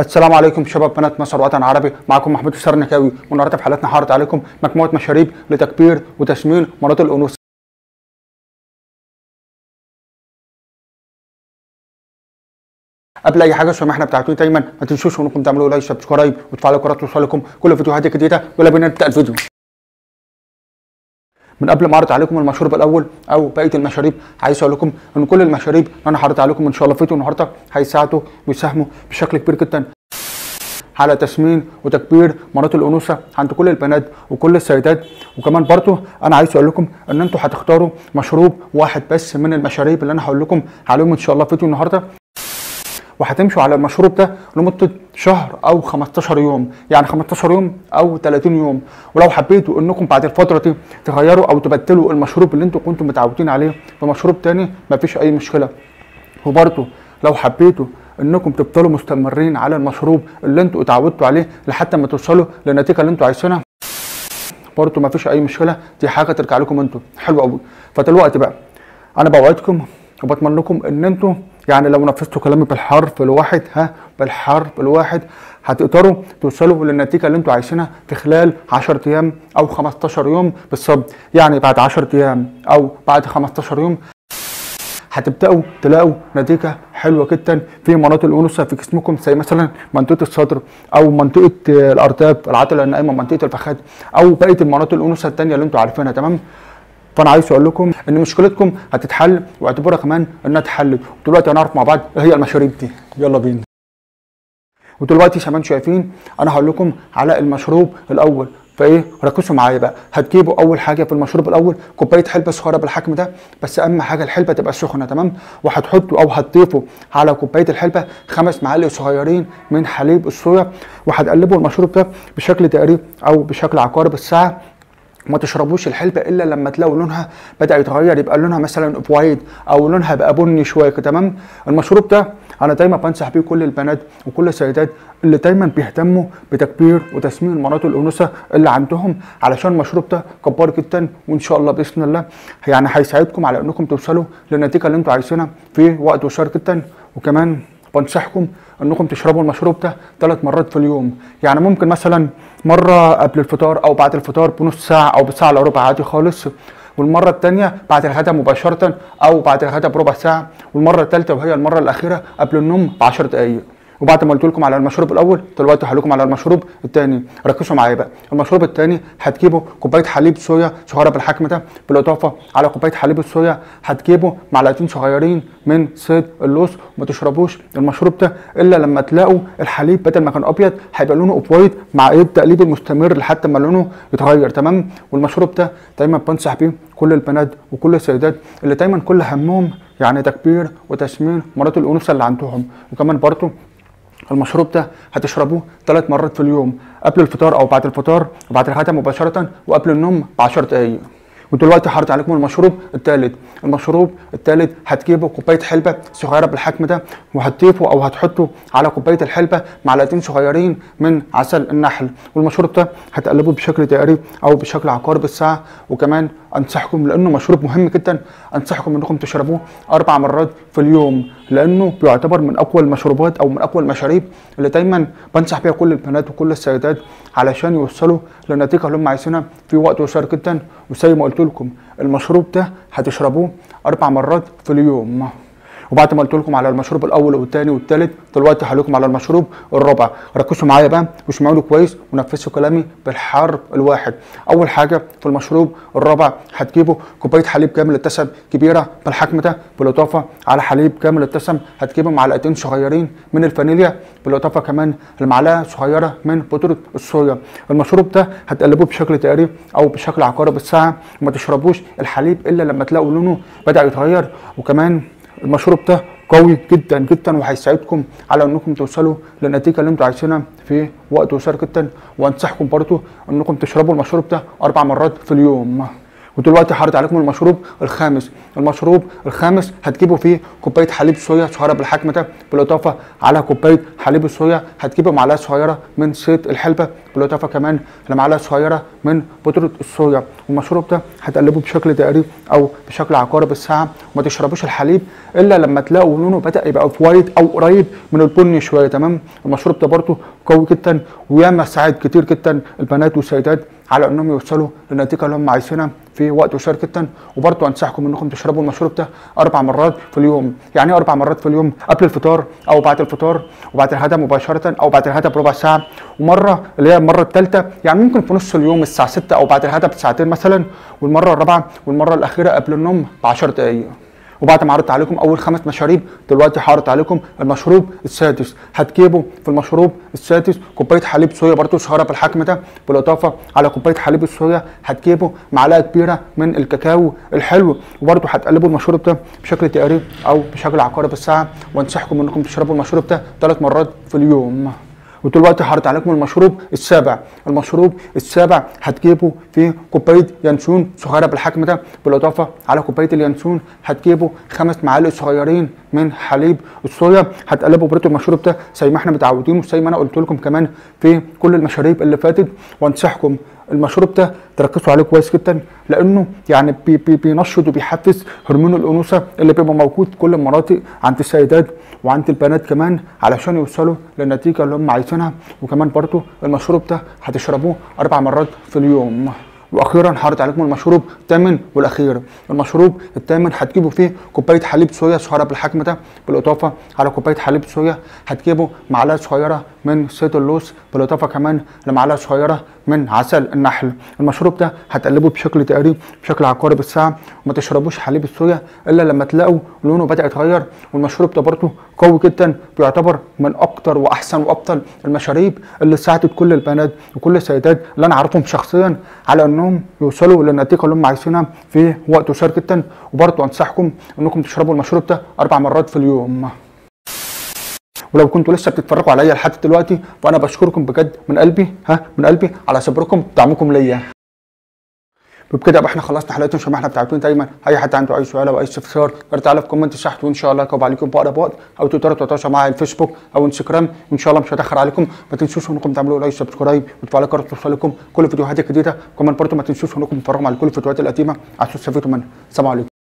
السلام عليكم شباب بنات مصر وطن عربي، معكم محمود السرنكاوي، والنهارده في حلقتنا هعرض عليكم مجموعه مشاريب لتكبير وتسمين مناط الانوثه. قبل اي حاجه سامحنا بتاعتوني دايما ما تنسوش انكم تعملوا لايك سبسكرايب وتفعلوا الجرس توصلكم كل فيديوهات جديده، ولا بينا نبدا الفيديو. من قبل ما اعرض عليكم المشروب الاول او بقيه المشاريب، عايز اقول لكم ان كل المشاريب اللي انا هعرض عليكم ان شاء الله في فيديو النهارده هيساعدوا ويساهموا بشكل كبير جدا على تسمين وتكبير مناط الانوثه عند كل البنات وكل السيدات. وكمان برضو انا عايز اقول لكم ان انتوا هتختاروا مشروب واحد بس من المشاريب اللي انا هقول لكم عليهم ان شاء الله في فيديو النهارده، وهتمشوا على المشروب ده لمده شهر او 15 يوم، يعني 15 يوم او 30 يوم. ولو حبيتوا انكم بعد الفتره دي تغيروا او تبدلوا المشروب اللي انتوا كنتم متعودين عليه بمشروب تاني مفيش اي مشكله. وبرده لو حبيتوا انكم تفضلوا مستمرين على المشروب اللي انتوا اتعودتوا عليه لحتى ما توصلوا للنتيجه اللي انتوا عايزينها برده مفيش اي مشكله، دي حاجه ترجع لكم انتوا. حلو قوي. فدلوقتي بقى انا بوعدكم وبتمنى لكم ان انتوا يعني لو نفذتوا كلامي بالحرف الواحد بالحرف الواحد هتقدروا توصلوا للنتيجه اللي انتوا عايزينها في خلال 10 ايام او 15 يوم بالظبط. يعني بعد 10 ايام او بعد 15 يوم هتبداوا تلاقوا نتيجه حلوه جدا في مناطق الانوثه في جسمكم، زي مثلا منطقه الصدر او منطقه الارداف، العضله الناعمه، منطقه الفخذ، او بقيه المناطق الانوثه الثانيه اللي انتوا عارفينها. تمام. فانا عايز اقول لكم ان مشكلتكم هتتحل، واعتبرها كمان انها اتحلت. ودلوقتي هنعرف مع بعض ايه هي المشاريب دي، يلا بينا. ودلوقتي كمان شايفين انا هقول لكم على المشروب الاول، فايه ركزوا معايا بقى. هتجيبوا اول حاجه في المشروب الاول كوبايه حلبه صغيره بالحجم ده، بس اهم حاجه الحلبه تبقى سخنه. تمام. وهتحطوا او هتضيفوا على كوبايه الحلبه 5 معالق صغيرين من حليب الصويا، وهتقلبوا المشروب ده بشكل تقريب او بشكل عقارب الساعه. ما تشربوش الحلبه الا لما تلاقوا لونها بدا يتغير، يبقى لونها مثلا اوف وايت او لونها بقى بني شويه. تمام. المشروب ده انا دايما بنصح بيه كل البنات وكل السيدات اللي دايما بيهتموا بتكبير وتسمين مناطق الانوثه اللي عندهم، علشان المشروب ده كبار جدا، وان شاء الله باذن الله يعني هيساعدكم على انكم توصلوا للنتيجه اللي انتوا عايزينها في وقت قصير جدا. وكمان بنصحكم انكم تشربوا المشروب ده 3 مرات في اليوم، يعني ممكن مثلا مره قبل الفطار او بعد الفطار بنص ساعه او بساعه الا ربع عادي خالص، والمره الثانيه بعد الغداء مباشره او بعد الغداء بربع ساعه، والمره الثالثه وهي المره الاخيره قبل النوم ب10 دقائق. وبعد ما قلت لكم على المشروب الاول، دلوقتي هقول لكم على المشروب الثاني. ركزوا معايا بقى. المشروب الثاني هتجيبوا كوبايه حليب صويا صغيره بالحجم ده، بالاضافه على كوبايه حليب الصويا هتجيبوا 2 معلقة صغيرين من صيد اللوز. ما تشربوش المشروب ده الا لما تلاقوا الحليب بدل ما كان ابيض هيبقى لونه اوف وايت مع التقليب المستمر لحد ما لونه يتغير. تمام. والمشروب ده دايما بنصح بيه كل البنات وكل السيدات اللي دايما كل همهم يعني تكبير وتسمين مناطق الانوثه اللي عندهم. وكمان برضه المشروب ده هتشربوه 3 مرات في اليوم، قبل الفطار او بعد الفطار، وبعد الغداء مباشره، وقبل النوم ب10 دقائق. ودلوقتي هعرض عليكم المشروب الثالث. المشروب الثالث هتجيبوا كوبايه حلبه صغيره بالحجم ده، وهتضيفوا او هتحطوا على كوبايه الحلبه 2 معلقة صغيرين من عسل النحل. والمشروب ده هتقلبوه بشكل دائري او بشكل عقارب الساعه. وكمان انصحكم لانه مشروب مهم جدا، انصحكم انكم تشربوه 4 مرات في اليوم، لانه بيعتبر من اقوى المشروبات او من اقوى المشاريب اللي دايما بنصح بيها كل البنات وكل السيدات علشان يوصلوا للنتيجه اللي هم عايزينها في وقت قصير جدا. وزي ما قلت لكم المشروب ده هتشربوه 4 مرات في اليوم. وبعد ما قلت لكم على المشروب الاول والثاني والثالث، دلوقتي هقول لكم على المشروب الرابع. ركزوا معايا بقى واسمعوا لي كويس ونفذوا كلامي بالحرف الواحد. اول حاجه في المشروب الرابع هتجيبوا كوبايه حليب كامل الدسم كبيره بالحجم ده، بالاضافه على حليب كامل الدسم هتجيبوا 2 معلقة صغيرين من الفانيليا، بالاضافه كمان ل1 معلقة صغيره من بودره الصويا. المشروب ده هتقلبوه بشكل تقريب او بشكل عقارب الساعه، وما تشربوش الحليب الا لما تلاقوا لونه بدا يتغير. وكمان المشروب ده قوي جدا جدا، وهيساعدكم على انكم توصلوا للنتيجه اللي انتوا عايزينها في وقت قصير جدا. وانصحكم برضو انكم تشربوا المشروب ده 4 مرات في اليوم. ودلوقتي حاطط عليكم المشروب الخامس. المشروب الخامس هتجيبوا فيه كوبايه حليب صويا صغيره بالحجم ده، بالاضافه على كوبايه حليب الصويا هتجيبوا معلقه صغيره من زيت الحلبه، بالاضافه كمان لمعلقه صغيره من بودره الصويا. والمشروب ده هتقلبه بشكل دائري او بشكل عقارب الساعه، وما تشربوش الحليب الا لما تلاقوا لونه بدا يبقى في وايت او قريب من البني شويه، تمام. المشروب ده برده قوي جدا، وياما ساعد كتير جدا البنات والسيدات على انهم يوصلوا للنتيجه اللي هم عايزينها في وقت قصير جدا. وبرده انصحكم انكم تشربوا المشروب ده 4 مرات في اليوم. يعني ايه 4 مرات في اليوم؟ قبل الفطار او بعد الفطار، وبعد الغداء مباشره، او بعد الغداء بربع ساعه، ومره اللي هي المره الثالثه يعني ممكن في نص اليوم الساعه 6 او بعد الغداء بساعتين مثلا، والمره الرابعه والمره الاخيره قبل النوم ب10 دقائق. وبعد ما عرضت عليكم اول 5 مشاريب، دلوقتي هعرض عليكم المشروب السادس. هتجيبوا في المشروب السادس كوبايه حليب صويا برده صغيره بالحجم ده، بالاضافه على كوبايه حليب الصويا هتجيبوا معلقه كبيره من الكاكاو الحلو، وبرده هتقلبوا المشروب ده بشكل تقريبي او بشكل عقارب الساعه. وانصحكم انكم تشربوا المشروب ده 3 مرات في اليوم. ودلوقتي هعرض عليكم المشروب السابع. المشروب السابع هتجيبوا فيه كوبايه ينسون صغيره بالحجم ده، بالاضافه على كوبايه اليانسون هتجيبوا 5 معالق صغيرين من حليب الصويا. هتقلبوا برده المشروب ده زي ما احنا متعودين، وزي ما انا قلت لكم كمان في كل المشاريب اللي فاتت. وانصحكم المشروب ده تركزوا عليه كويس جدا، لانه يعني بينشط وبيحفز هرمون الانوثه اللي بيبقى موجود في كل المناطق عند السيدات وعند البنات كمان، علشان يوصلوا للنتيجه اللي هم عايزينها. وكمان برضو المشروب ده هتشربوه 4 مرات في اليوم. واخيرا هعرض عليكم المشروب الثامن والاخير. المشروب الثامن هتجيبوا فيه كوبايه حليب صويا صغيره بالحجم ده، بالاضافه على كوبايه حليب صويا هتجيبوا معلقه صغيره من زيت اللوز، بالاضافه كمان لمعلقه صغيره من عسل النحل. المشروب ده هتقلبه بشكل تقريبي بشكل عقارب الساعه، وما تشربوش حليب الصويا الا لما تلاقوا لونه بدا يتغير. والمشروب ده برده قوي جدا، بيعتبر من اكتر واحسن وافضل المشاريب اللي ساعدت كل البنات وكل السيدات اللي انا عارفهم شخصيا على انهم يوصلوا للنتيجه اللي هم عايزينها في وقت قصير جدا. وبرده انصحكم انكم تشربوا المشروب ده 4 مرات في اليوم. ولو كنتوا لسه بتتفرجوا عليا لحد دلوقتي، فانا بشكركم بجد من قلبي، من قلبي على صبركم ودعمكم ليا. وبكده يبقى احنا خلصنا حلقتنا شباب. احنا بتاعتنا دايما اي حد عنده اي سؤال او اي استفسار يقدر تعالى في كومنت تحت، وان شاء الله اجاوب عليكم باقرب وقت، او تقدروا تتواصلوا معايا على الفيسبوك او انستجرام، وان شاء الله مش هتاخر عليكم. ما تنسوش انكم تعملوا لايك سبسكرايب وتفعلوا الجرس توصلكم كل الفيديوهات الجديده. كمان برضو ما تنسوش انكم تتفرجوا على كل الفيديوهات القديمه على السوشيال ميديا. سلام عليكم.